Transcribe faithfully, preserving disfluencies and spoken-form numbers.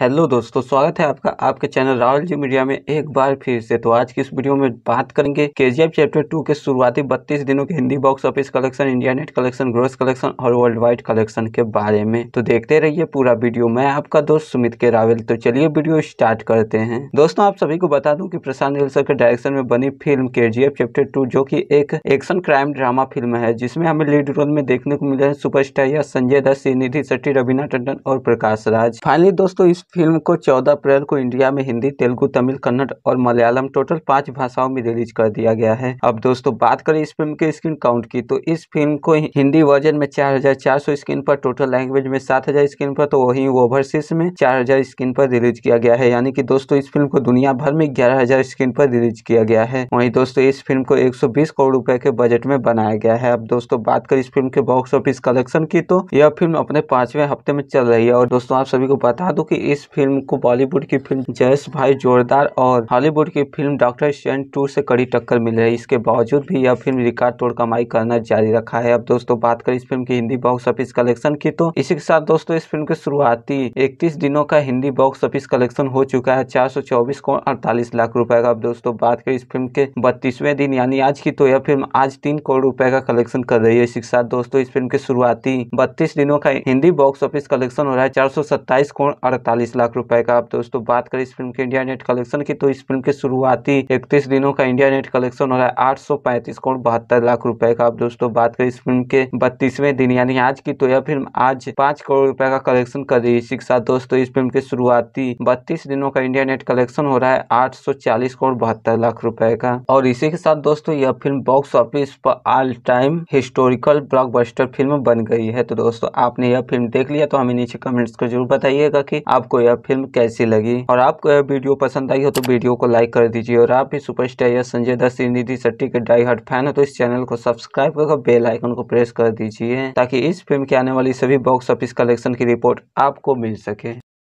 Hello दोस्तों, स्वागत है आपका आपके चैनल रावल जी मीडिया में एक बार फिर से। तो आज की इस वीडियो में बात करेंगे केजीएफ चैप्टर टू के शुरुआती बत्तीस दिनों के Hindi box office collection, India net collection, gross collection और वर्ल्ड वाइड कलेक्शन के बारे में। तो देखते रहिए पूरा वीडियो। मैं आपका दोस्त सुमित के रावल। तो चलिए वीडियो स्टार्ट करते हैं। दोस्तों, आप सभी को बता दूं कि प्रशांत नील सर के डायरेक्शन में बनी फिल्म केजीएफ चैप्टर टू, जो की एक एक्शन क्राइम ड्रामा फिल्म है, जिसमें हमें लीड रोल में देखने को मिले हैं सुपरस्टार यश, संजय दत्त, निधि सेठी, रवीना टंडन और प्रकाश राज। फाइनली दोस्तों, फिल्म को चौदह अप्रैल को इंडिया में हिंदी, तेलुगु, तमिल, कन्नड़ और मलयालम टोटल पांच भाषाओं में रिलीज कर दिया गया है। अब दोस्तों बात करें इस फिल्म के स्क्रीन काउंट की, तो इस फिल्म को हिंदी वर्जन में चार हजार चार सौ स्क्रीन पर, टोटल लैंग्वेज में सात हजार स्क्रीन पर, तो वहीं ओवरसीज में चार हजार स्क्रीन पर रिलीज किया गया है। यानी कि दोस्तों इस फिल्म को दुनिया भर में ग्यारह हजार स्क्रीन पर रिलीज किया गया है। वहीं दोस्तों इस फिल्म को एक सौ बीस करोड़ रुपए के बजट में बनाया गया है। अब दोस्तों बात करें इस फिल्म के बॉक्स ऑफिस कलेक्शन की, तो यह फिल्म अपने पांचवें हफ्ते में चल रही है। और दोस्तों आप सभी को बता दो कि इस फिल्म को बॉलीवुड की फिल्म जयेशभाई जोरदार और हॉलीवुड की फिल्म डॉक्टर स्ट्रेंज टू से कड़ी टक्कर मिल रही है। इसके बावजूद भी यह फिल्म रिकॉर्ड तोड़ कमाई करना जारी रखा है। अब दोस्तों बात करें इस फिल्म की हिंदी बॉक्स ऑफिस कलेक्शन की, तो इसी के साथ दोस्तों इस फिल्म के शुरुआती इकतीस दिनों का हिंदी बॉक्स ऑफिस कलेक्शन हो चुका है चार सौ चौबीस करोड़ अड़तालीस लाख रुपए का। अब दोस्तों बात करें इस फिल्म के बत्तीसवें दिन यानी आज की, तो यह फिल्म आज तीन करोड़ रुपए का कलेक्शन कर रही है। इसी के साथ दोस्तों इस फिल्म के शुरुआती बत्तीस दिनों का हिंदी बॉक्स ऑफिस कलेक्शन हो रहा है चार सौ सत्ताईस करोड़ अड़तालीस लाख रुपए का। अब दोस्तों बात करें इस फिल्म के इंडिया नेट कलेक्शन की, तो इस फिल्म के शुरुआती इकतीस दिनों का इंडिया नेट कलेक्शन हो रहा है आठ सौ पैंतीस करोड़ बहत्तर लाख रुपए का। अब दोस्तों बात करें इस फिल्म के बत्तीसवें दिन यानी आज की, तो यह फिल्म आज पांच करोड़ रुपए का कलेक्शन कर रही है। इसी के साथ दोस्तों इस फिल्म के शुरुआती बत्तीस दिनों का इंडिया नेट कलेक्शन हो रहा है आठ सौ चालीस करोड़ बहत्तर लाख रुपए का। और इसी के साथ दोस्तों यह फिल्म बॉक्स ऑफिस पर all time historical blockbuster film बन गई है। तो दोस्तों आपने यह फिल्म देख लिया तो हमें नीचे कमेंट्स को जरूर बताइएगा कि आपको यह फिल्म कैसी लगी। और आपको यह वीडियो पसंद आई हो तो वीडियो को लाइक कर दीजिए। और आप भी सुपरस्टार या संजय दत्त, निधि सेठी के डाई हार्ट फैन हो तो इस चैनल को सब्सक्राइब करके बेल आइकन को प्रेस कर दीजिए, ताकि इस फिल्म के आने वाली सभी बॉक्स ऑफिस कलेक्शन की रिपोर्ट आपको मिल सके।